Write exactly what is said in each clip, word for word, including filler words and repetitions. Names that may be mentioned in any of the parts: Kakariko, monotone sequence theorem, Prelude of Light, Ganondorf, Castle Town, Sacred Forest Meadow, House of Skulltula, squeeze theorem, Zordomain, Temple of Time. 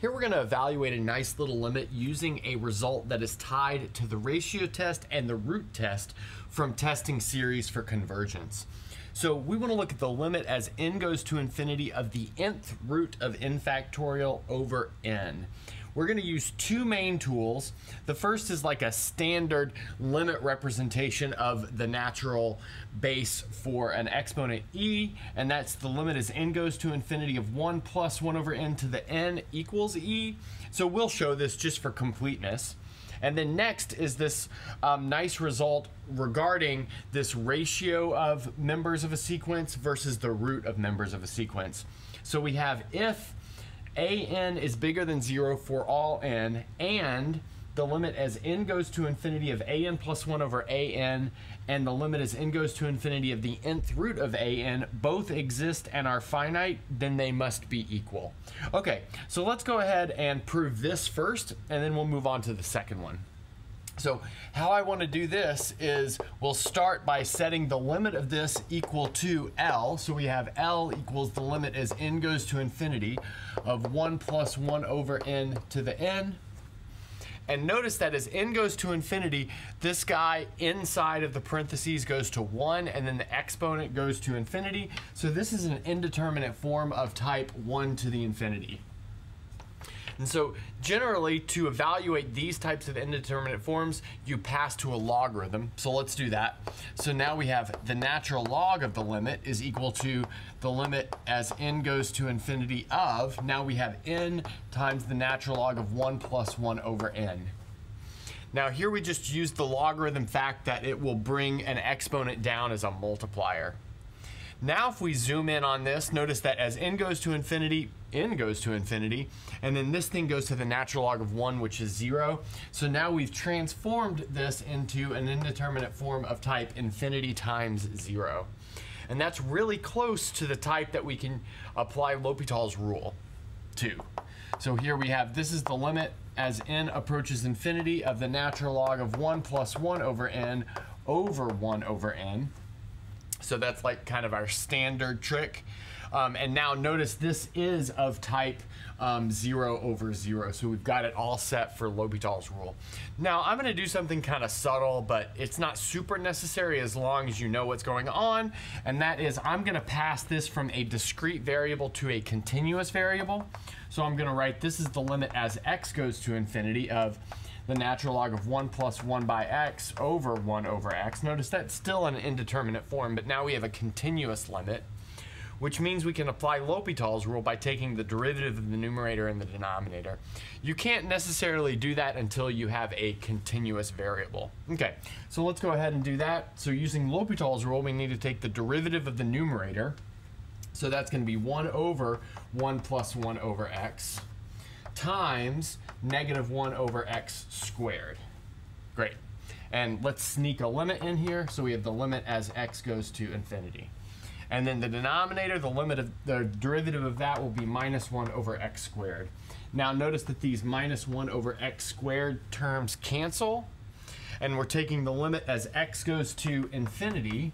Here we're going to evaluate a nice little limit using a result that is tied to the ratio test and the root test from testing series for convergence. So we want to look at the limit as n goes to infinity of the nth root of n factorial over n. We're going to use two main tools. The first is like a standard limit representation of the natural base for an exponent e, and that's the limit as n goes to infinity of one plus one over n to the n equals e. So we'll show this just for completeness. And then next is this um, nice result regarding this ratio of members of a sequence versus the root of members of a sequence. So we have if a n is bigger than zero for all n, and the limit as n goes to infinity of a n plus one over a n, and the limit as n goes to infinity of the nth root of a n, both exist and are finite, then they must be equal. Okay, so let's go ahead and prove this first, and then we'll move on to the second one. So how I want to do this is we'll start by setting the limit of this equal to L. So we have L equals the limit as n goes to infinity of one plus one over n to the n. And notice that as n goes to infinity, this guy inside of the parentheses goes to one, and then the exponent goes to infinity. So this is an indeterminate form of type one to the infinity. And so generally, to evaluate these types of indeterminate forms, you pass to a logarithm. So let's do that. So now we have the natural log of the limit is equal to the limit as n goes to infinity of, now we have n times the natural log of one plus one over n. Now here we just use the logarithm fact that it will bring an exponent down as a multiplier. Now if we zoom in on this, notice that as n goes to infinity, n goes to infinity, and then this thing goes to the natural log of one, which is zero. So now we've transformed this into an indeterminate form of type infinity times zero. And that's really close to the type that we can apply L'Hôpital's rule to. So here we have, this is the limit as n approaches infinity of the natural log of one plus one over n over one over n. So that's like kind of our standard trick. Um, and now notice this is of type um, zero over zero. So we've got it all set for L'Hôpital's rule. Now I'm gonna do something kind of subtle, but it's not super necessary as long as you know what's going on. And that is I'm gonna pass this from a discrete variable to a continuous variable. So I'm gonna write this is the limit as x goes to infinity of the natural log of one plus one by x over one over x. Notice that's still an indeterminate form, but now we have a continuous limit, which means we can apply L'Hôpital's rule by taking the derivative of the numerator and the denominator. You can't necessarily do that until you have a continuous variable. Okay, so let's go ahead and do that. So using L'Hôpital's rule, we need to take the derivative of the numerator. So that's going to be one over one plus one over x times negative one over x squared. Great. And let's sneak a limit in here. So we have the limit as x goes to infinity. And then the denominator, the limit of the derivative of that will be minus one over x squared. Now notice that these minus one over x squared terms cancel, and we're taking the limit as x goes to infinity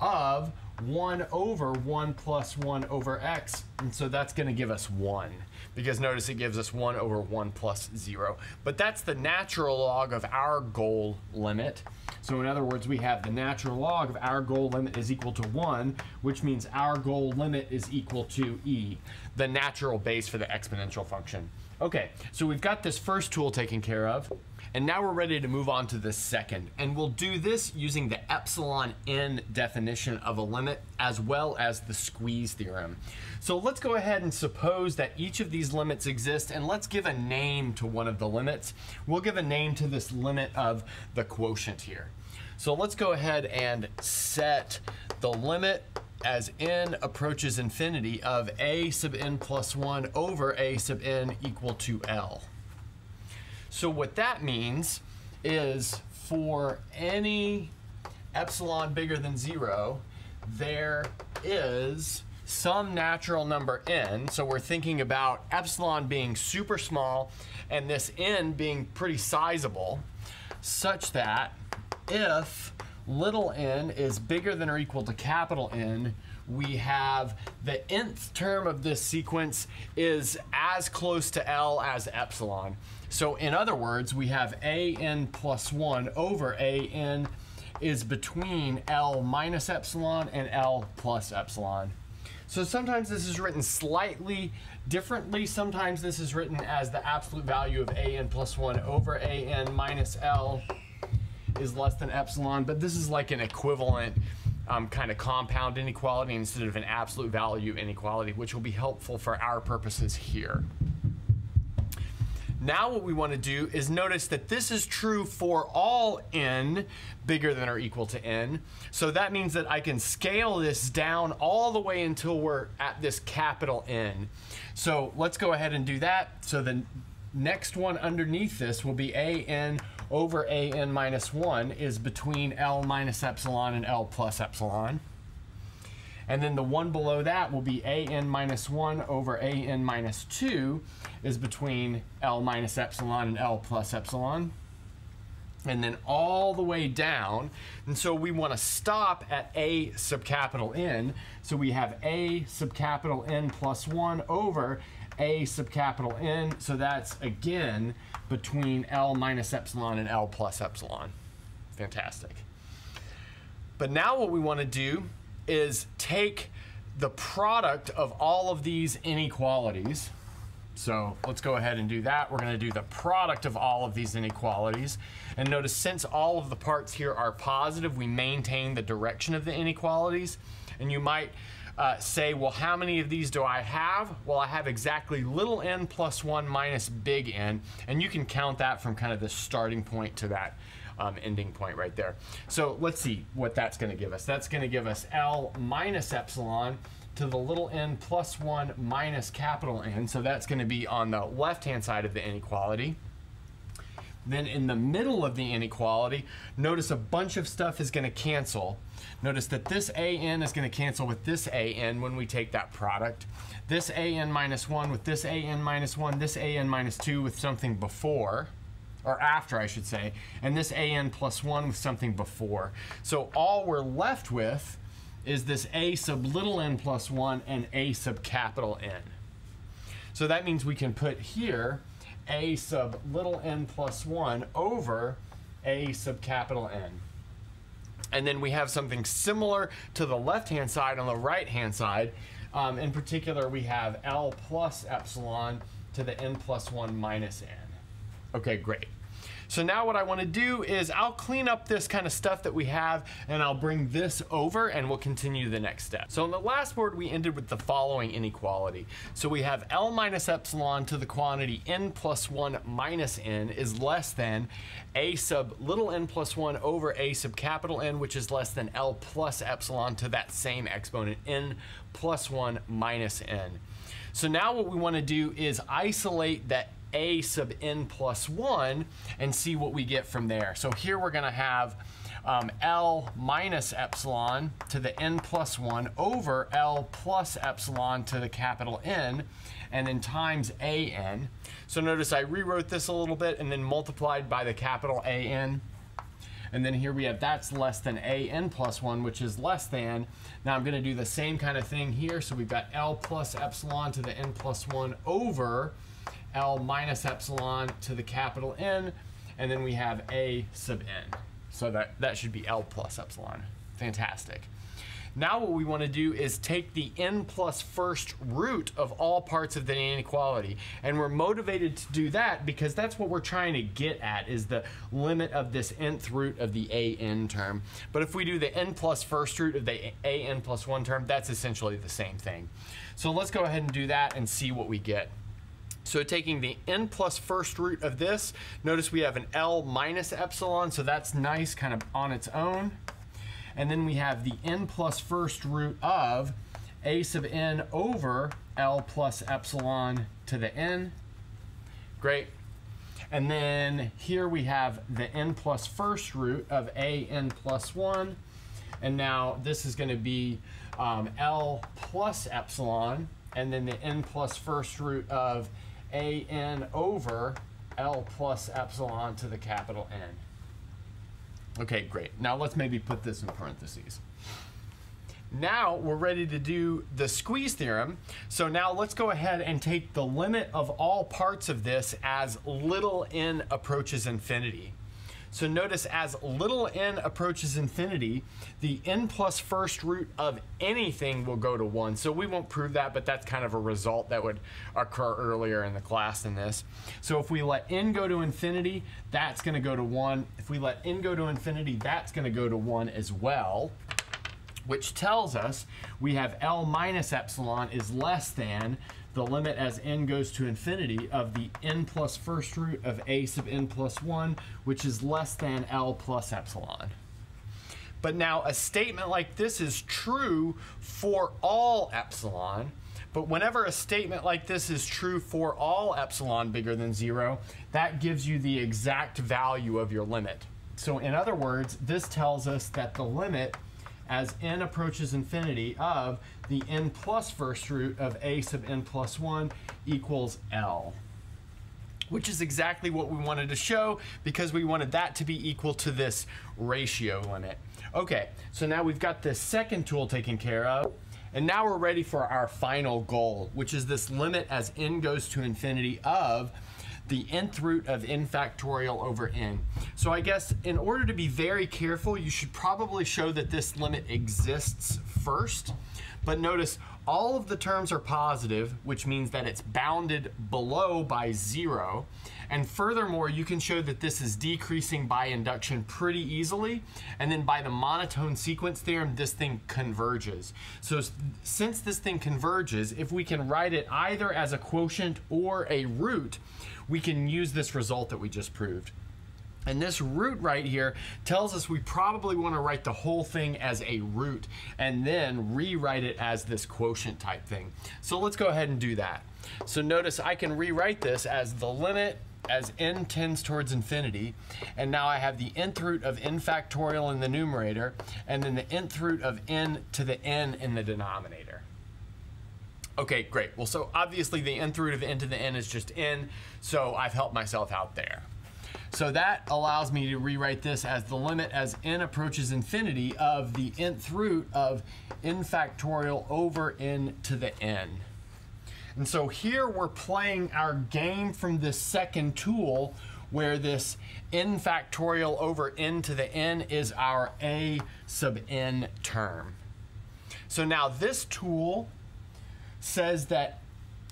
of one over one plus one over x, and so that's going to give us one, because notice it gives us one over one plus zero. But that's the natural log of our goal limit. So in other words, we have the natural log of our goal limit is equal to one, which means our goal limit is equal to e, the natural base for the exponential function. Okay, so we've got this first tool taken care of, and now we're ready to move on to the second. And we'll do this using the epsilon n definition of a limit, as well as the squeeze theorem. So let's go ahead and suppose that each of these limits exist, and let's give a name to one of the limits. We'll give a name to this limit of the quotient here. So let's go ahead and set the limit as n approaches infinity of a sub n plus one over a sub n equal to L. So what that means is for any epsilon bigger than zero, there is some natural number n. So we're thinking about epsilon being super small and this n being pretty sizable, such that if little n is bigger than or equal to capital N, we have the nth term of this sequence is as close to L as epsilon. So in other words, we have A N plus one over A N is between L minus epsilon and L plus epsilon. So sometimes this is written slightly differently. Sometimes this is written as the absolute value of A N plus one over A N minus L is less than epsilon, but this is like an equivalent um, kind of compound inequality instead of an absolute value inequality, which will be helpful for our purposes here. Now what we want to do is notice that this is true for all n bigger than or equal to n. So that means that I can scale this down all the way until we're at this capital N. So let's go ahead and do that. So the next one underneath this will be A N over A N minus one is between L minus epsilon and L plus epsilon. And then the one below that will be A N minus one over A N minus two is between L minus epsilon and L plus epsilon. And then all the way down. And so we want to stop at A sub capital N. So we have A sub capital N plus one over A sub capital N. So that's again between L minus epsilon and L plus epsilon. Fantastic. But now what we want to do is take the product of all of these inequalities. So let's go ahead and do that. We're going to do the product of all of these inequalities. And notice since all of the parts here are positive, we maintain the direction of the inequalities. And you might uh, say, well, how many of these do I have? Well, I have exactly little n plus one minus big N. And you can count that from kind of the starting point to that Um, ending point right there. So let's see what that's going to give us. That's going to give us L minus epsilon to the little n plus one minus capital N. So that's going to be on the left-hand side of the inequality. Then in the middle of the inequality, notice a bunch of stuff is going to cancel. Notice that this A N is going to cancel with this A N when we take that product. This A N minus one with this A N minus one, this A N minus two with something before, or after I should say, and this A N plus one with something before. So all we're left with is this A sub little n plus one and A sub capital N. So that means we can put here A sub little n plus one over A sub capital N. And then we have something similar to the left-hand side on the right-hand side. Um, in particular, we have L plus epsilon to the n plus one minus N. Okay, great. So now what I want to do is I'll clean up this kind of stuff that we have and I'll bring this over and we'll continue the next step. So on the last board, we ended with the following inequality. So we have L minus epsilon to the quantity n plus one minus N is less than A sub little n plus one over A sub capital N, which is less than L plus epsilon to that same exponent n plus one minus N. So now what we want to do is isolate that A sub n plus one and see what we get from there. So here we're going to have um, L minus epsilon to the n plus one over L plus epsilon to the capital N and then times A N. So notice I rewrote this a little bit and then multiplied by the capital A N. And then here we have that's less than A N plus one, which is less than. Now I'm going to do the same kind of thing here. So we've got L plus epsilon to the n plus one over L minus epsilon to the capital N, and then we have A sub n. So that, that should be L plus epsilon. Fantastic. Now what we want to do is take the n plus first root of all parts of the inequality. And we're motivated to do that because that's what we're trying to get at, is the limit of this nth root of the A N term. But if we do the n plus first root of the A N plus one term, that's essentially the same thing. So let's go ahead and do that and see what we get. So taking the n plus first root of this, notice we have an L minus epsilon, so that's nice kind of on its own. And then we have the n plus first root of A sub n over L plus epsilon to the n. Great. And then here we have the n plus first root of A n plus one. And now this is going to be um, L plus epsilon, and then the n plus first root of A n over L plus epsilon to the capital N. Okay, great. Now let's maybe put this in parentheses. Now we're ready to do the squeeze theorem. So now let's go ahead and take the limit of all parts of this as little n approaches infinity. So notice as little n approaches infinity, the n plus first root of anything will go to one. So we won't prove that, but that's kind of a result that would occur earlier in the class than this. So if we let n go to infinity, that's gonna go to one. If we let n go to infinity, that's gonna go to one as well, which tells us we have L minus epsilon is less than the limit as n goes to infinity of the n plus first root of a sub n plus one, which is less than L plus epsilon. But now a statement like this is true for all epsilon, but whenever a statement like this is true for all epsilon bigger than zero, that gives you the exact value of your limit. So in other words, this tells us that the limit as n approaches infinity of the n plus first root of a sub n plus one equals L, which is exactly what we wanted to show because we wanted that to be equal to this ratio limit. Okay, so now we've got this second tool taken care of, and now we're ready for our final goal, which is this limit as n goes to infinity of the nth root of n factorial over n. So I guess in order to be very careful, you should probably show that this limit exists first. But notice all of the terms are positive, which means that it's bounded below by zero. And furthermore, you can show that this is decreasing by induction pretty easily. And then by the monotone sequence theorem, this thing converges. So since this thing converges, if we can write it either as a quotient or a root, we can use this result that we just proved. And this root right here tells us we probably want to write the whole thing as a root and then rewrite it as this quotient type thing. So let's go ahead and do that. So notice I can rewrite this as the limit as n tends towards infinity, and now I have the nth root of n factorial in the numerator and then the nth root of n to the n in the denominator. Okay, great. Well, so obviously the nth root of n to the n is just n, so I've helped myself out there. So that allows me to rewrite this as the limit as n approaches infinity of the nth root of n factorial over n to the n. And so here we're playing our game from this second tool where this n factorial over n to the n is our a sub n term. So now this tool says that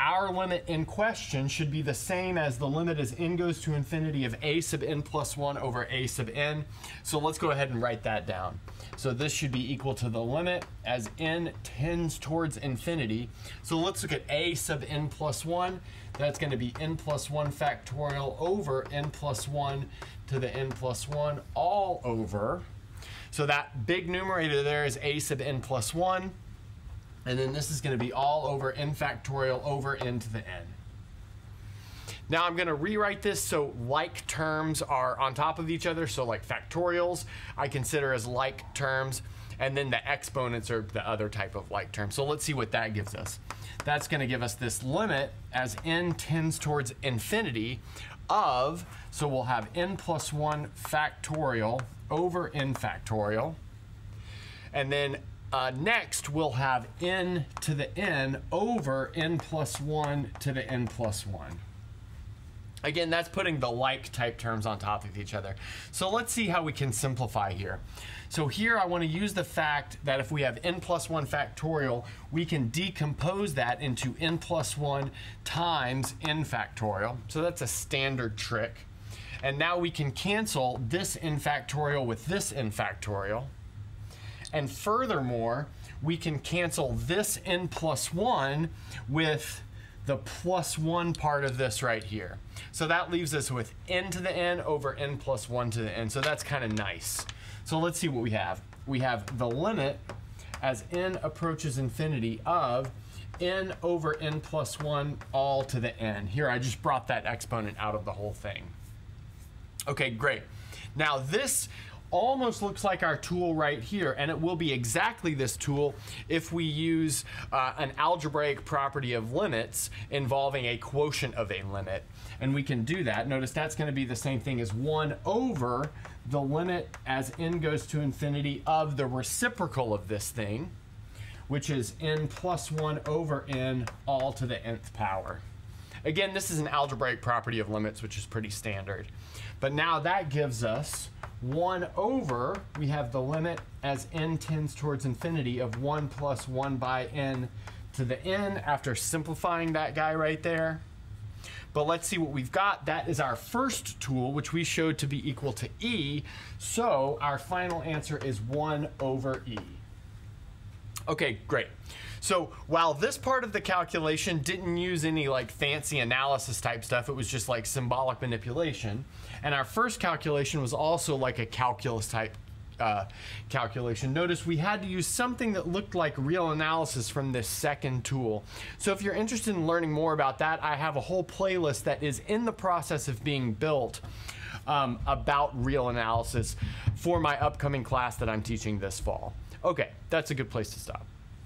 our limit in question should be the same as the limit as n goes to infinity of a sub n plus one over a sub n. So let's go ahead and write that down. So this should be equal to the limit as n tends towards infinity. So let's look at a sub n plus one. That's going to be n plus one factorial over n plus one to the n plus one all over. So that big numerator there is a sub n plus one. And then this is going to be all over n factorial over n to the n. Now I'm going to rewrite this so like terms are on top of each other. So like factorials I consider as like terms, and then the exponents are the other type of like term. So let's see what that gives us. That's going to give us this limit as n tends towards infinity of, so we'll have n plus one factorial over n factorial, and then Uh, next, we'll have n to the n over n plus one to the n plus one. Again, that's putting the like type terms on top of each other. So let's see how we can simplify here. So here I want to use the fact that if we have n plus one factorial, we can decompose that into n plus one times n factorial. So that's a standard trick. And now we can cancel this n factorial with this n factorial. And furthermore, we can cancel this n plus one with the plus one part of this right here. So that leaves us with n to the n over n plus one to the n. So that's kind of nice. So let's see what we have. We have the limit as n approaches infinity of n over n plus one all to the n. Here, I just brought that exponent out of the whole thing. Okay, great. Now this almost looks like our tool right here, and it will be exactly this tool if we use uh, an algebraic property of limits involving a quotient of a limit. And we can do that. Notice that's going to be the same thing as one over the limit as n goes to infinity of the reciprocal of this thing. which is n plus one over n all to the nth power. Again, this is an algebraic property of limits, which is pretty standard. But now that gives us one over, we have the limit as n tends towards infinity of one plus one by n to the n after simplifying that guy right there. But let's see what we've got. That is our first tool, which we showed to be equal to E. So our final answer is one over E. Okay, great. So while this part of the calculation didn't use any like fancy analysis type stuff, it was just like symbolic manipulation. And our first calculation was also like a calculus type uh, calculation. Notice we had to use something that looked like real analysis from this second tool. So if you're interested in learning more about that, I have a whole playlist that is in the process of being built um, about real analysis for my upcoming class that I'm teaching this fall. Okay, that's a good place to stop.